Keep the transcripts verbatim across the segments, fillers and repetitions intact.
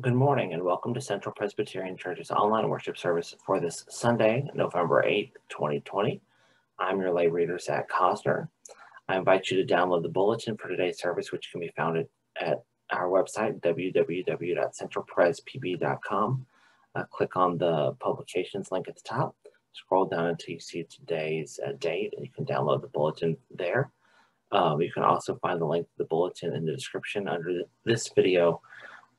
Good morning and welcome to Central Presbyterian Church's online worship service for this Sunday, November eighth, twenty twenty. I'm your lay reader, Zac Cosner. I invite you to download the bulletin for today's service, which can be found at our website, w w w dot central presb b dot com. Uh, click on the publications link at the top, scroll down until you see today's uh, date, and you can download the bulletin there. Um, you can also find the link to the bulletin in the description under th this video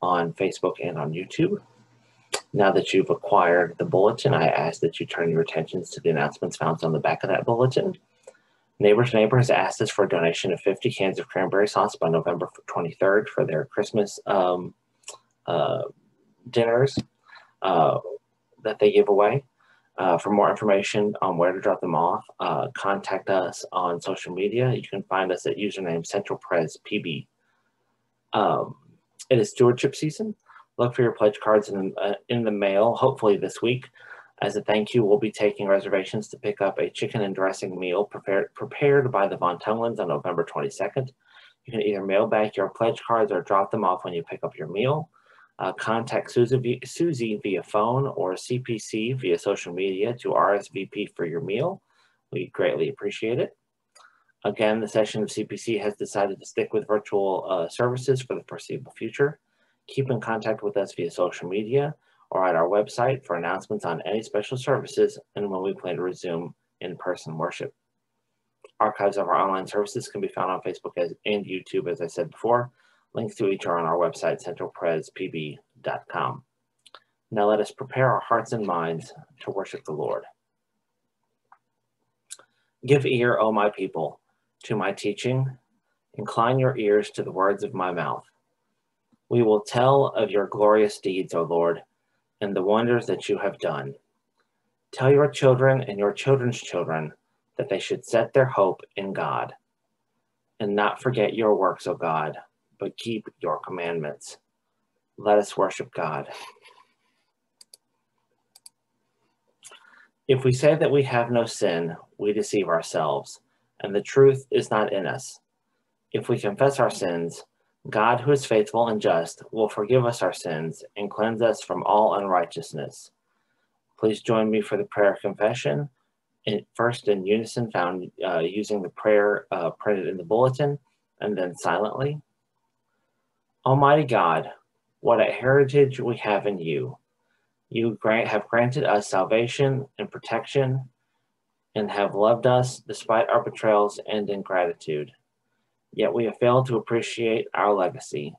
on Facebook and on YouTube. Now that you've acquired the bulletin, I ask that you turn your attentions to the announcements found on the back of that bulletin. Neighbor to Neighbor has asked us for a donation of fifty cans of cranberry sauce by November twenty-third for their Christmas um, uh, dinners uh, that they give away. Uh, for more information on where to drop them off, uh, contact us on social media. You can find us at username centralprespb. Um, It is stewardship season. Look for your pledge cards in, uh, in the mail, hopefully this week. As a thank you, we'll be taking reservations to pick up a chicken and dressing meal prepared, prepared by the Von Tumlins on November twenty-second. You can either mail back your pledge cards or drop them off when you pick up your meal. Uh, contact Susie, Susie via phone or C P C via social media to R S V P for your meal. We greatly appreciate it. Again, the session of C P C has decided to stick with virtual uh, services for the foreseeable future. Keep in contact with us via social media or at our website for announcements on any special services and when we plan to resume in-person worship. Archives of our online services can be found on Facebook as, and YouTube, as I said before. Links to each are on our website, central pres p b dot com. Now let us prepare our hearts and minds to worship the Lord. Give ear, O my people, to my teaching. Incline your ears to the words of my mouth. We will tell of your glorious deeds, O Lord, and the wonders that you have done. Tell your children and your children's children that they should set their hope in God, and not forget your works, O God, but keep your commandments. Let us worship God. If we say that we have no sin, we deceive ourselves, and the truth is not in us. If we confess our sins, God, who is faithful and just, will forgive us our sins and cleanse us from all unrighteousness. Please join me for the prayer of confession, in, first in unison, found uh, using the prayer uh, printed in the bulletin, and then silently. Almighty God, what a heritage we have in you. You grant, have granted us salvation and protection, and have loved us despite our betrayals and ingratitude. Yet we have failed to appreciate our legacy.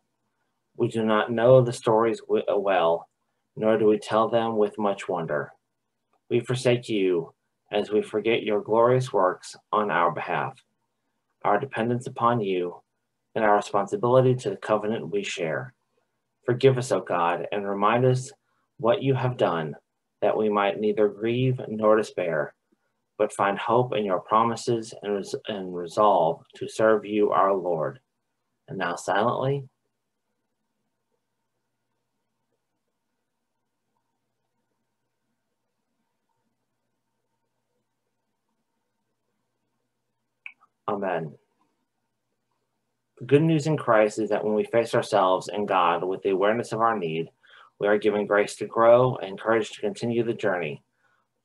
We do not know the stories well, nor do we tell them with much wonder. We forsake you as we forget your glorious works on our behalf, our dependence upon you, and our responsibility to the covenant we share. Forgive us, O God, and remind us what you have done, that we might neither grieve nor despair, but find hope in your promises and, res and resolve to serve you, our Lord. And now silently. Amen. The good news in Christ is that when we face ourselves and God with the awareness of our need, we are given grace to grow and courage to continue the journey.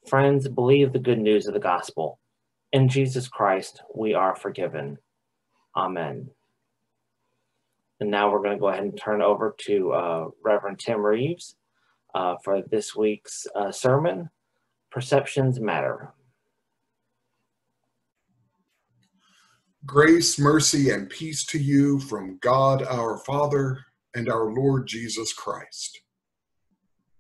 Friends, believe the good news of the gospel. In Jesus Christ, we are forgiven. Amen. And now we're going to go ahead and turn over to uh, Reverend Tim Reeves uh, for this week's uh, sermon, Perceptions Matter. Grace, mercy, and peace to you from God our Father and our Lord Jesus Christ.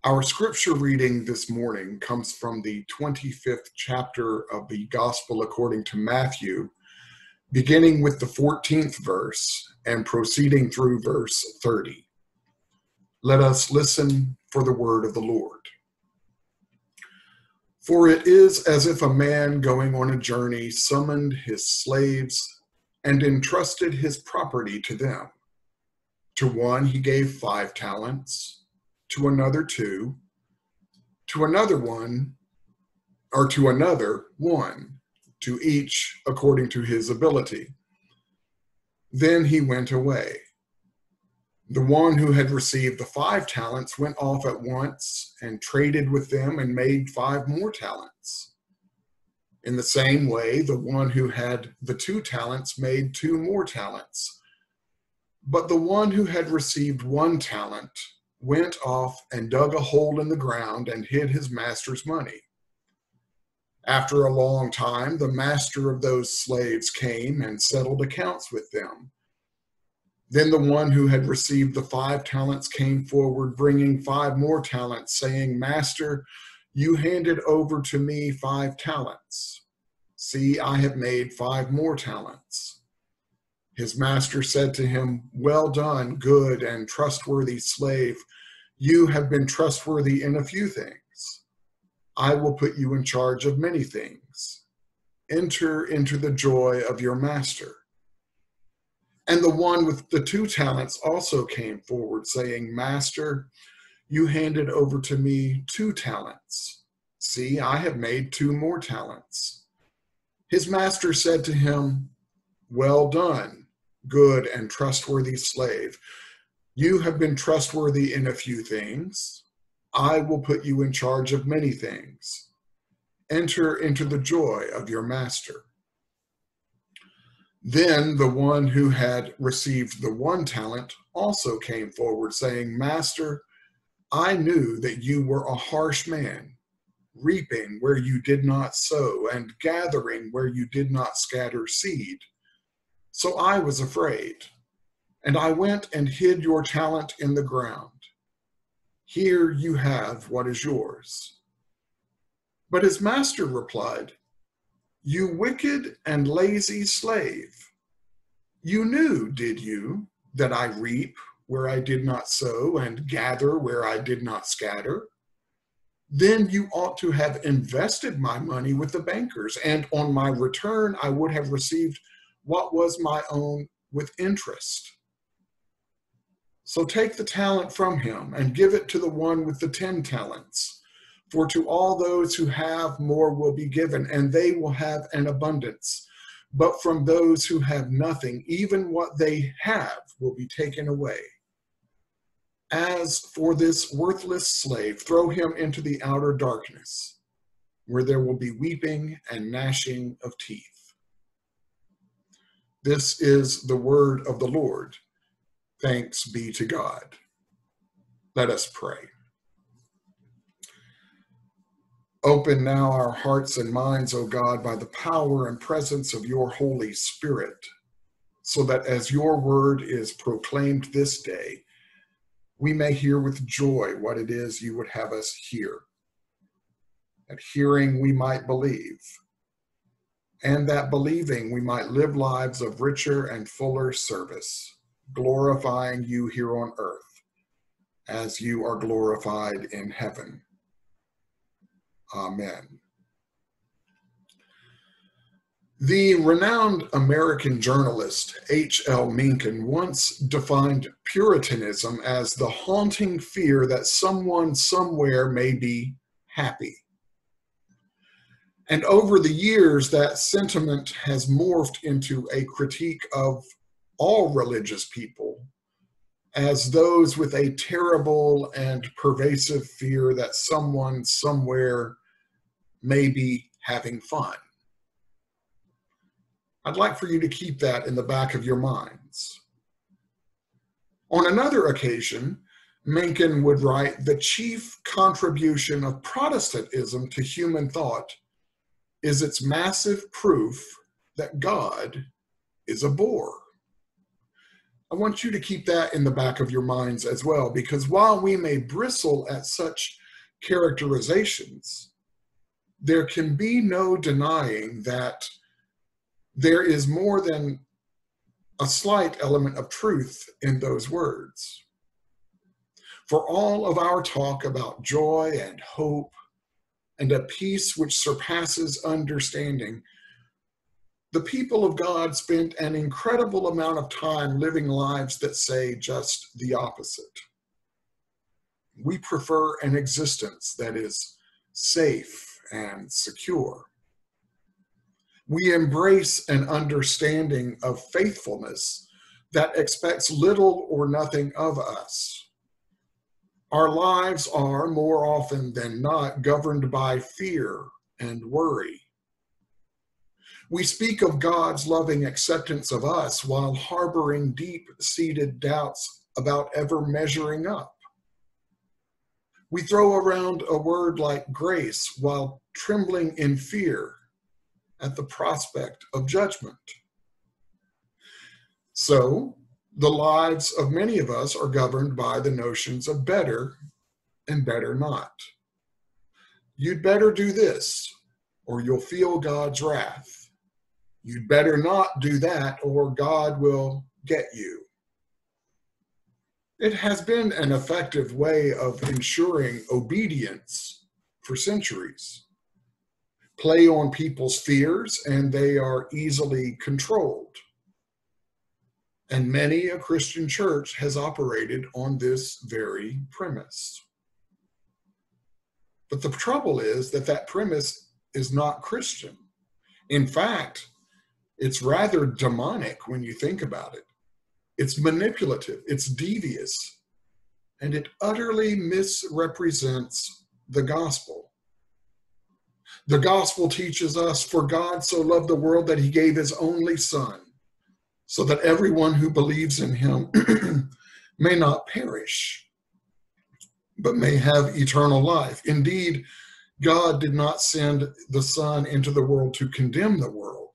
Our scripture reading this morning comes from the twenty-fifth chapter of the Gospel according to Matthew, beginning with the fourteenth verse and proceeding through verse thirty. Let us listen for the word of the Lord. For it is as if a man going on a journey summoned his slaves and entrusted his property to them. To one he gave five talents, to another two, to another one, or to another one, to each according to his ability. Then he went away. The one who had received the five talents went off at once and traded with them and made five more talents. In the same way, the one who had the two talents made two more talents. But the one who had received one talent went off and dug a hole in the ground and hid his master's money. After a long time, the master of those slaves came and settled accounts with them. Then the one who had received the five talents came forward, bringing five more talents, saying, Master, you handed over to me five talents. See, I have made five more talents. His master said to him, Well done, good and trustworthy slave. You have been trustworthy in a few things. I will put you in charge of many things. Enter into the joy of your master. And the one with the two talents also came forward, saying, Master, you handed over to me two talents. See, I have made two more talents. His master said to him, Well done, good and trustworthy slave. You have been trustworthy in a few things. I will put you in charge of many things. Enter into the joy of your master. Then the one who had received the one talent also came forward, saying, Master, I knew that you were a harsh man, reaping where you did not sow and gathering where you did not scatter seed. So I was afraid, and I went and hid your talent in the ground. Here you have what is yours. But his master replied, You wicked and lazy slave, you knew, did you, that I reap where I did not sow and gather where I did not scatter? Then you ought to have invested my money with the bankers, and on my return I would have received what was my own with interest. So take the talent from him and give it to the one with the ten talents. For to all those who have, more will be given, and they will have an abundance. But from those who have nothing, even what they have will be taken away. As for this worthless slave, throw him into the outer darkness, where there will be weeping and gnashing of teeth. This is the word of the Lord. Thanks be to God. Let us pray. Open now our hearts and minds, O God, by the power and presence of your Holy Spirit, so that as your word is proclaimed this day, we may hear with joy what it is you would have us hear. That hearing we might believe, and that believing we might live lives of richer and fuller service, glorifying you here on earth, as you are glorified in heaven. Amen. The renowned American journalist H L Mencken once defined Puritanism as the haunting fear that someone somewhere may be happy. And over the years, that sentiment has morphed into a critique of all religious people as those with a terrible and pervasive fear that someone somewhere may be having fun. I'd like for you to keep that in the back of your minds. On another occasion, Mencken would write, the chief contribution of Protestantism to human thought is its massive proof that God is a bore. I want you to keep that in the back of your minds as well, because while we may bristle at such characterizations, there can be no denying that there is more than a slight element of truth in those words. For all of our talk about joy and hope and a peace which surpasses understanding, the people of God spent an incredible amount of time living lives that say just the opposite. We prefer an existence that is safe and secure. We embrace an understanding of faithfulness that expects little or nothing of us. Our lives are, more often than not, governed by fear and worry. We speak of God's loving acceptance of us while harboring deep-seated doubts about ever measuring up. We throw around a word like grace while trembling in fear at the prospect of judgment. So, the lives of many of us are governed by the notions of better and better not. You'd better do this, or you'll feel God's wrath. You'd better not do that, or God will get you. It has been an effective way of ensuring obedience for centuries. Play on people's fears, and they are easily controlled. And many a Christian church has operated on this very premise. But the trouble is that that premise is not Christian. In fact, it's rather demonic when you think about it. It's manipulative, it's devious, and it utterly misrepresents the gospel. The gospel teaches us, for God so loved the world that he gave his only son, so that everyone who believes in him may not perish, but may have eternal life. Indeed, God did not send the son into the world to condemn the world,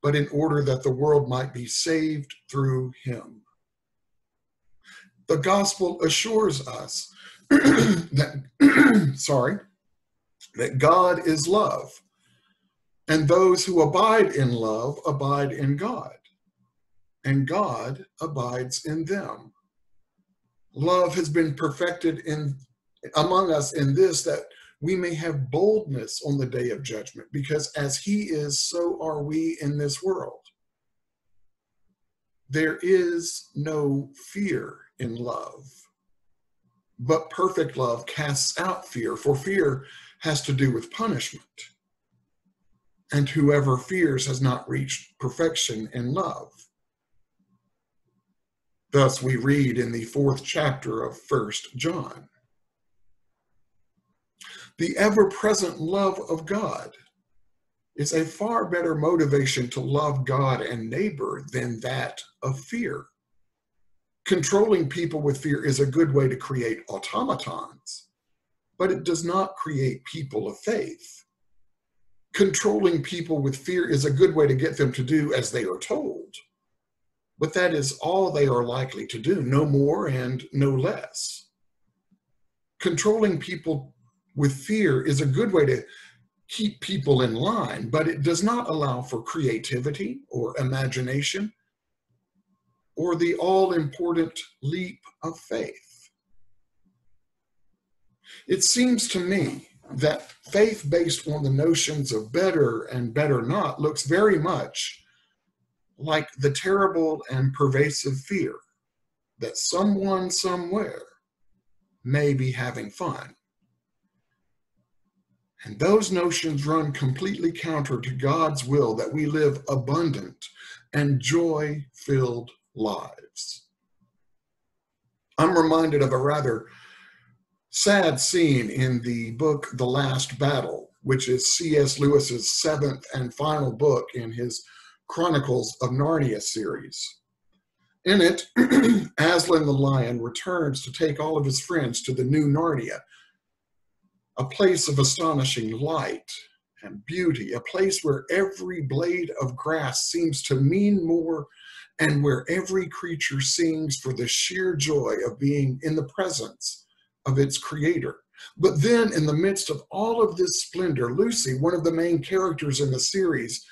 but in order that the world might be saved through him. The gospel assures us that, sorry, that God is love, and those who abide in love abide in God, and God abides in them. Love has been perfected in among us in this, that we may have boldness on the day of judgment, because as he is, so are we in this world. There is no fear in love, but perfect love casts out fear, for fear has to do with punishment. And whoever fears has not reached perfection in love. Thus we read in the fourth chapter of First John. The ever-present love of God is a far better motivation to love God and neighbor than that of fear. Controlling people with fear is a good way to create automatons, but it does not create people of faith. Controlling people with fear is a good way to get them to do as they are told, but that is all they are likely to do, no more and no less. Controlling people with fear is a good way to keep people in line, but it does not allow for creativity or imagination or the all-important leap of faith. It seems to me that faith based on the notions of better and better not looks very much like the terrible and pervasive fear that someone somewhere may be having fun. And those notions run completely counter to God's will that we live abundant and joy-filled lives. I'm reminded of a rather sad scene in the book The Last Battle, which is C S Lewis's seventh and final book in his Chronicles of Narnia series. In it, Aslan the lion returns to take all of his friends to the new Narnia, a place of astonishing light and beauty, a place where every blade of grass seems to mean more and where every creature sings for the sheer joy of being in the presence of its creator. But then in the midst of all of this splendor, Lucy, one of the main characters in the series,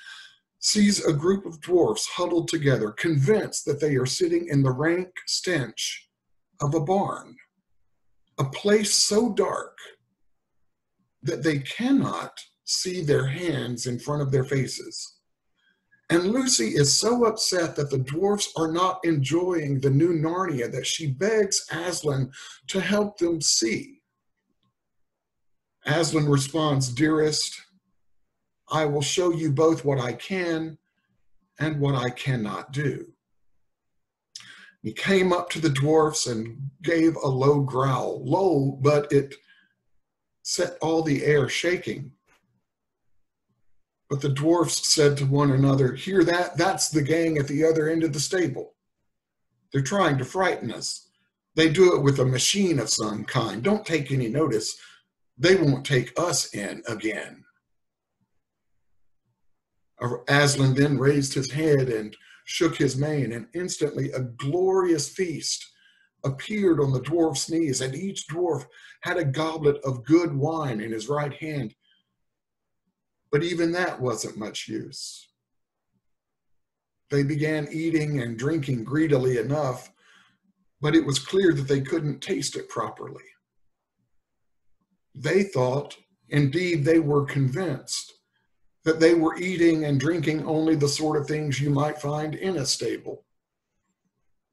sees a group of dwarfs huddled together, convinced that they are sitting in the rank stench of a barn, a place so dark that they cannot see their hands in front of their faces. And Lucy is so upset that the dwarfs are not enjoying the new Narnia that she begs Aslan to help them see. Aslan responds, "Dearest, I will show you both what I can and what I cannot do." He came up to the dwarfs and gave a low growl, low, but it set all the air shaking. But the dwarfs said to one another, "Hear that? That's the gang at the other end of the stable. They're trying to frighten us. They do it with a machine of some kind. Don't take any notice. They won't take us in again." Aslan then raised his head and shook his mane, and instantly a glorious feast appeared on the dwarf's knees, and each dwarf had a goblet of good wine in his right hand. But even that wasn't much use. They began eating and drinking greedily enough, but it was clear that they couldn't taste it properly. They thought, indeed they were convinced, that they were eating and drinking only the sort of things you might find in a stable.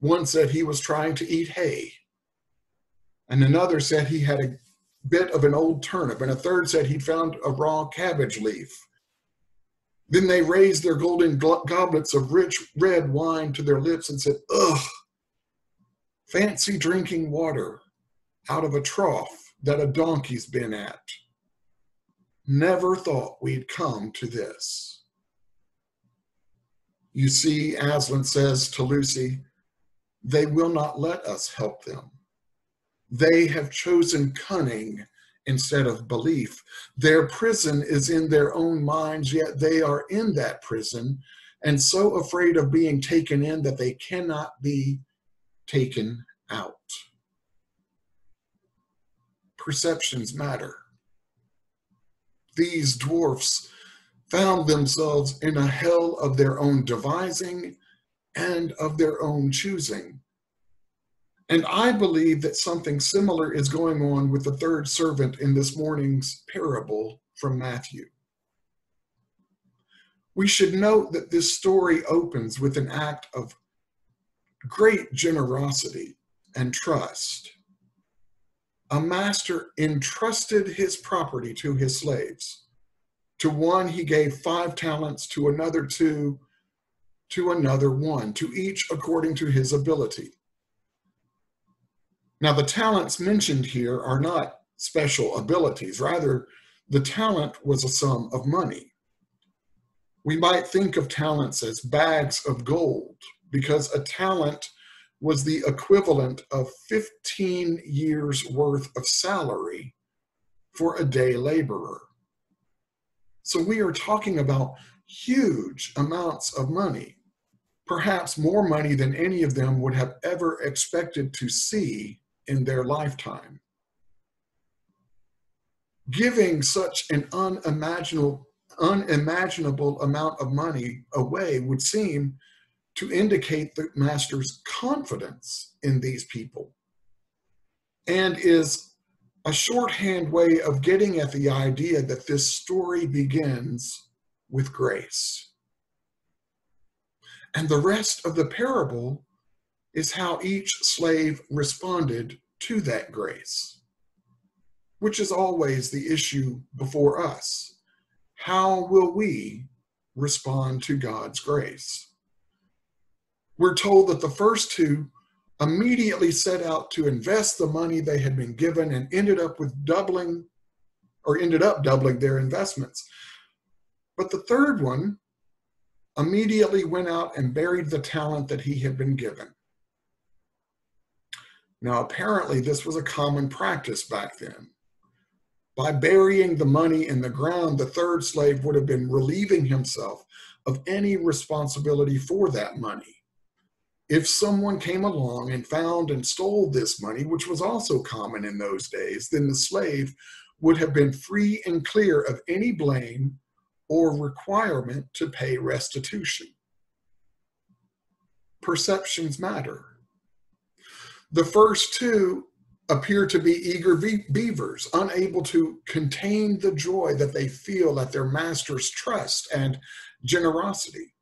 One said he was trying to eat hay, and another said he had a bit of an old turnip, and a third said he'd found a raw cabbage leaf. Then they raised their golden goblets of rich red wine to their lips and said, "Ugh, fancy drinking water out of a trough that a donkey's been at. Never thought we'd come to this." You see, Aslan says to Lucy, they will not let us help them. They have chosen cunning instead of belief. Their prison is in their own minds, yet they are in that prison and so afraid of being taken in that they cannot be taken out. Perceptions matter. These dwarfs found themselves in a hell of their own devising and of their own choosing. And I believe that something similar is going on with the third servant in this morning's parable from Matthew. We should note that this story opens with an act of great generosity and trust. A master entrusted his property to his slaves. To one he gave five talents, to another two, to another one, to each according to his ability. Now the talents mentioned here are not special abilities. Rather, the talent was a sum of money. We might think of talents as bags of gold because a talent was the equivalent of fifteen years worth of salary for a day laborer. So we are talking about huge amounts of money, perhaps more money than any of them would have ever expected to see in their lifetime. Giving such an unimaginable, unimaginable amount of money away would seem to indicate the master's confidence in these people, and is a shorthand way of getting at the idea that this story begins with grace. And the rest of the parable is how each slave responded to that grace, which is always the issue before us. How will we respond to God's grace? We're told that the first two immediately set out to invest the money they had been given and ended up with doubling, or ended up doubling their investments. But the third one immediately went out and buried the talent that he had been given. Now, apparently this was a common practice back then. By burying the money in the ground, the third slave would have been relieving himself of any responsibility for that money. If someone came along and found and stole this money, which was also common in those days, then the slave would have been free and clear of any blame or requirement to pay restitution. Perceptions matter. The first two appear to be eager beavers, unable to contain the joy that they feel at their master's trust and generosity.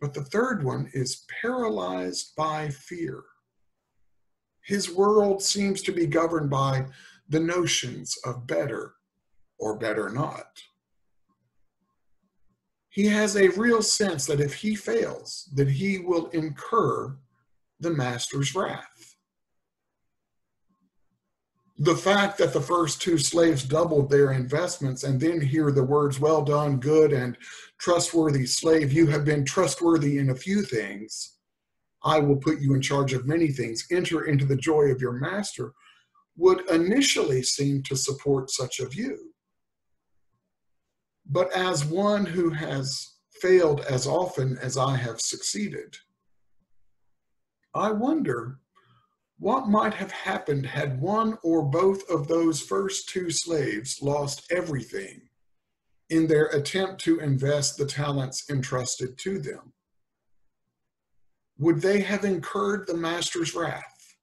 But the third one is paralyzed by fear. His world seems to be governed by the notions of better or better not. He has a real sense that if he fails, that he will incur the master's wrath. The fact that the first two slaves doubled their investments and then hear the words, well done, good and trustworthy slave, you have been trustworthy in a few things, I will put you in charge of many things, enter into the joy of your master, would initially seem to support such a view. But as one who has failed as often as I have succeeded, I wonder what might have happened had one or both of those first two slaves lost everything in their attempt to invest the talents entrusted to them. Would they have incurred the master's wrath?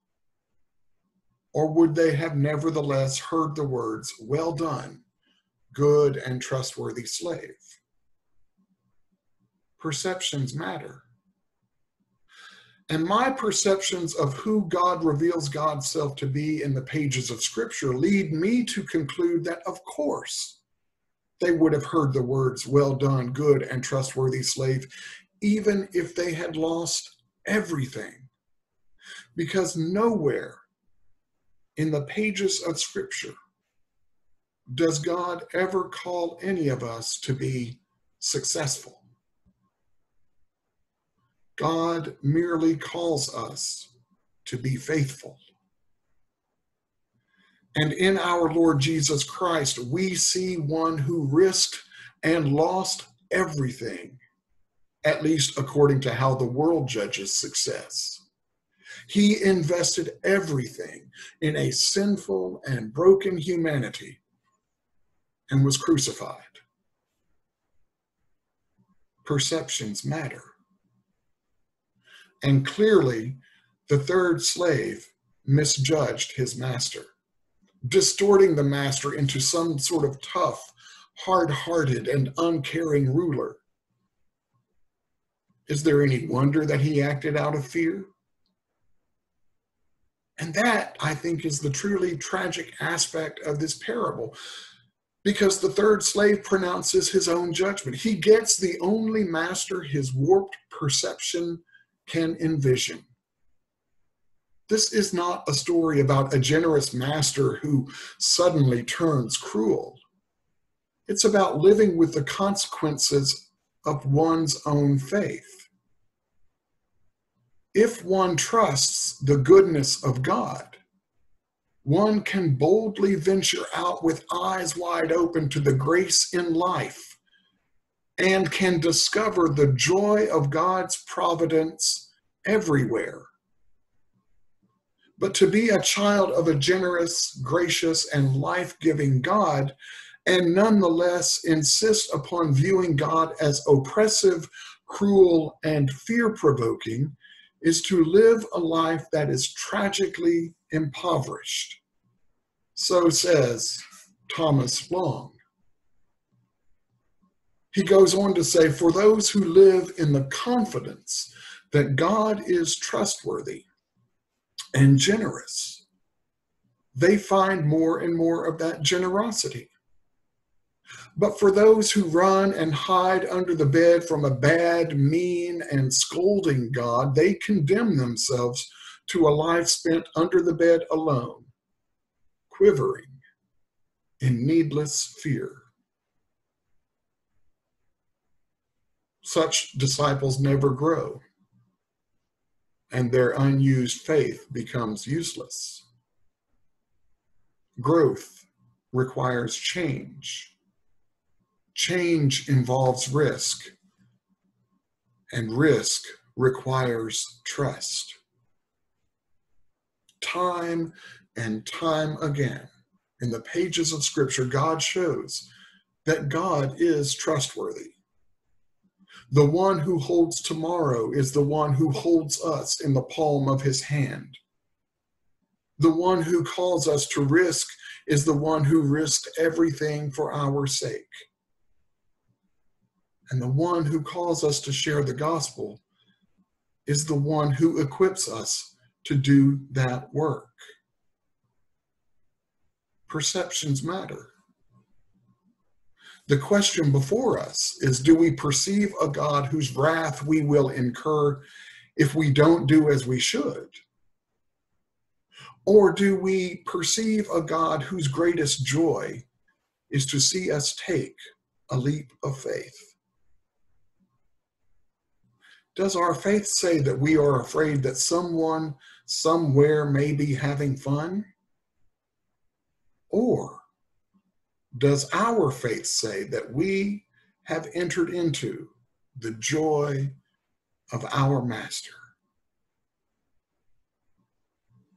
Or would they have nevertheless heard the words, well done, good and trustworthy slave? Perceptions matter. And my perceptions of who God reveals God's self to be in the pages of Scripture lead me to conclude that, of course, they would have heard the words, well done, good and trustworthy slave, even if they had lost everything. Because nowhere in the pages of Scripture does God ever call any of us to be successful. God merely calls us to be faithful. And in our Lord Jesus Christ, we see one who risked and lost everything, at least according to how the world judges success. He invested everything in a sinful and broken humanity and was crucified. Perceptions matter. And clearly, the third slave misjudged his master, distorting the master into some sort of tough, hard-hearted, and uncaring ruler. Is there any wonder that he acted out of fear? And that, I think, is the truly tragic aspect of this parable, because the third slave pronounces his own judgment. He gets the only master his warped perception can envision. This is not a story about a generous master who suddenly turns cruel. It's about living with the consequences of one's own faith. If one trusts the goodness of God, one can boldly venture out with eyes wide open to the grace in life, and can discover the joy of God's providence everywhere. But to be a child of a generous, gracious, and life-giving God, and nonetheless insist upon viewing God as oppressive, cruel, and fear-provoking, is to live a life that is tragically impoverished. So says Thomas Long. He goes on to say, for those who live in the confidence that God is trustworthy and generous, they find more and more of that generosity. But for those who run and hide under the bed from a bad, mean, and scolding God, they condemn themselves to a life spent under the bed alone, quivering in needless fear. Such disciples never grow, and their unused faith becomes useless. Growth requires change. Change involves risk, and risk requires trust. Time and time again, in the pages of Scripture, God shows that God is trustworthy. The one who holds tomorrow is the one who holds us in the palm of his hand. The one who calls us to risk is the one who risked everything for our sake. And the one who calls us to share the gospel is the one who equips us to do that work. Perceptions matter. The question before us is, do we perceive a God whose wrath we will incur if we don't do as we should? Or do we perceive a God whose greatest joy is to see us take a leap of faith? Does our faith say that we are afraid that someone somewhere may be having fun? Or does our faith say that we have entered into the joy of our Master?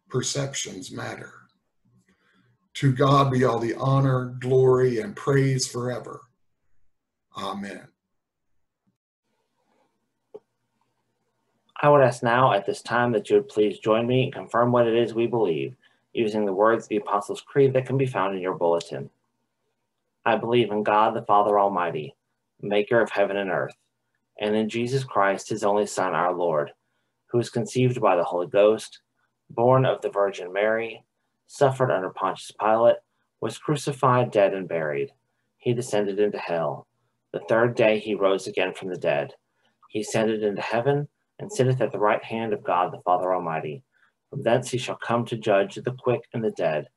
Perceptions matter. To God be all the honor, glory, and praise forever. Amen. I would ask now at this time that you would please join me and confirm what it is we believe, using the words of the Apostles' Creed that can be found in your bulletin. I believe in God, the Father Almighty, maker of heaven and earth, and in Jesus Christ, his only Son, our Lord, who was conceived by the Holy Ghost, born of the Virgin Mary, suffered under Pontius Pilate, was crucified, dead, and buried. He descended into hell. The third day he rose again from the dead. He ascended into heaven, and sitteth at the right hand of God the Father Almighty. From thence he shall come to judge the quick and the dead.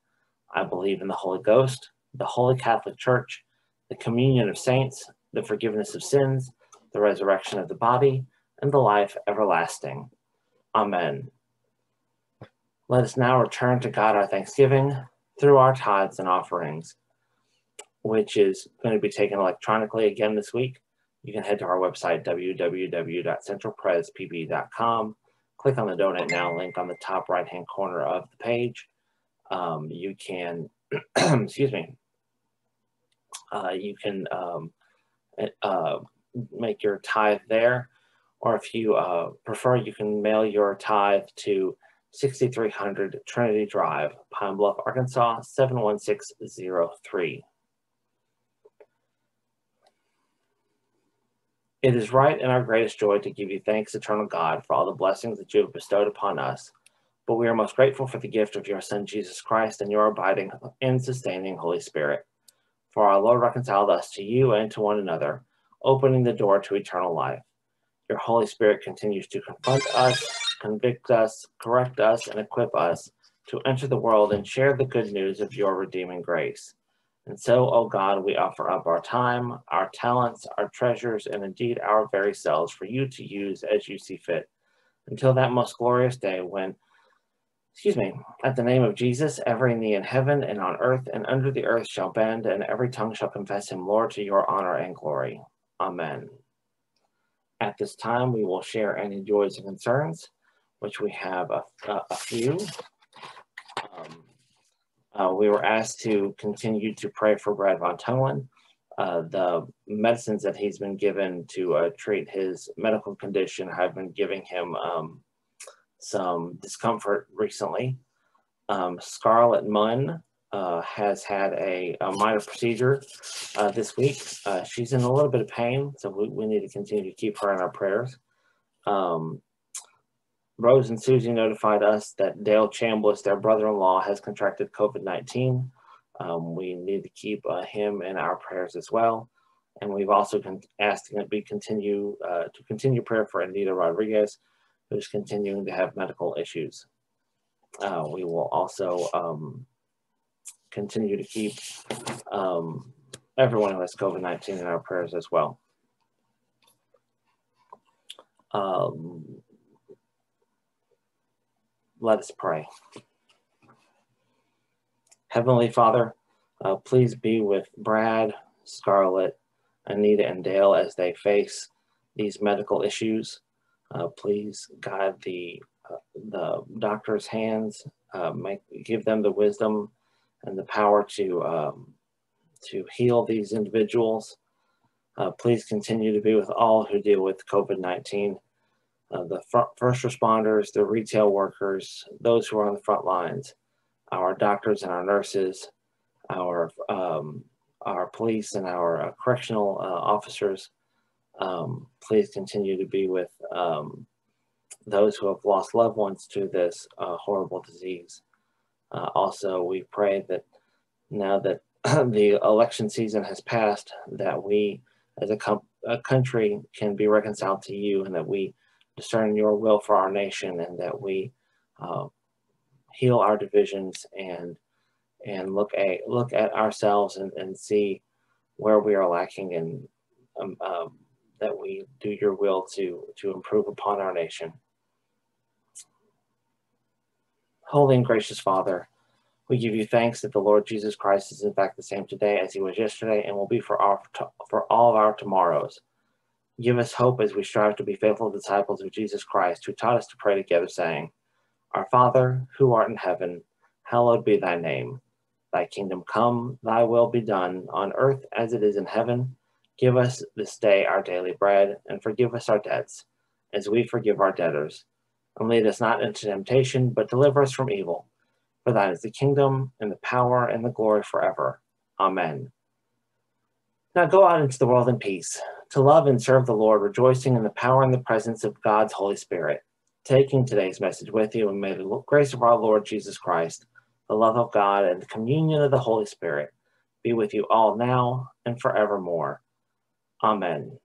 I believe in the Holy Ghost, the Holy Catholic Church, the communion of saints, the forgiveness of sins, the resurrection of the body, and the life everlasting. Amen. Let us now return to God our thanksgiving through our tithes and offerings, which is going to be taken electronically again this week. You can head to our website, w w w dot central pres p b dot com. Click on the Donate Now link on the top right-hand corner of the page. Um, you can, excuse me, uh, you can um, uh, make your tithe there, or if you uh, prefer, you can mail your tithe to sixty-three hundred Trinity Drive, Pine Bluff, Arkansas, seven one six zero three. It is right and our greatest joy to give you thanks, eternal God, for all the blessings that you have bestowed upon us. But we are most grateful for the gift of your Son, Jesus Christ, and your abiding and sustaining Holy Spirit. For our Lord reconciled us to you and to one another, opening the door to eternal life. Your Holy Spirit continues to confront us, convict us, correct us, and equip us to enter the world and share the good news of your redeeming grace. And so, O God, we offer up our time, our talents, our treasures, and indeed our very selves for you to use as you see fit, until that most glorious day when, excuse me, at the name of Jesus, every knee in heaven and on earth and under the earth shall bend, and every tongue shall confess him, Lord, to your honor and glory. Amen. At this time, we will share any joys and concerns, which we have a, a, a few. Um, Uh, we were asked to continue to pray for Brad Von Tullen. Uh, the medicines that he's been given to uh, treat his medical condition have been giving him um, some discomfort recently. Um, Scarlett Munn uh, has had a, a minor procedure uh, this week. Uh, she's in a little bit of pain, so we, we need to continue to keep her in our prayers. Um, Rose and Susie notified us that Dale Chambliss, their brother-in-law, has contracted COVID nineteen. Um, we need to keep uh, him in our prayers as well. And we've also asked that we continue uh, to continue prayer for Anita Rodriguez, who's continuing to have medical issues. Uh, we will also um, continue to keep um, everyone who has COVID nineteen in our prayers as well. Um, Let us pray. Heavenly Father, uh, please be with Brad, Scarlett, Anita, and Dale as they face these medical issues. Uh, please guide the, uh, the doctor's hands, uh, make, give them the wisdom and the power to, um, to heal these individuals. Uh, please continue to be with all who deal with COVID nineteen. Uh, the front, first responders, the retail workers, those who are on the front lines, our doctors and our nurses, our, um, our police and our uh, correctional uh, officers. Um, please continue to be with um, those who have lost loved ones to this uh, horrible disease. Uh, also, we pray that now that the election season has passed, that we as a, com a country can be reconciled to you, and that we discern your will for our nation, and that we uh, heal our divisions and and look at look at ourselves and, and see where we are lacking, and um, um, that we do your will to to improve upon our nation. Holy and gracious Father, we give you thanks that the Lord Jesus Christ is in fact the same today as he was yesterday, and will be for our for all of our tomorrows. Give us hope as we strive to be faithful disciples of Jesus Christ, who taught us to pray together, saying, Our Father, who art in heaven, hallowed be thy name. Thy kingdom come, thy will be done, on earth as it is in heaven. Give us this day our daily bread, and forgive us our debts, as we forgive our debtors. And lead us not into temptation, but deliver us from evil. For thine is the kingdom, and the power, and the glory forever. Amen. Now go out into the world in peace, to love and serve the Lord, rejoicing in the power and the presence of God's Holy Spirit. Taking today's message with you, and may the grace of our Lord Jesus Christ, the love of God, and the communion of the Holy Spirit be with you all now and forevermore. Amen.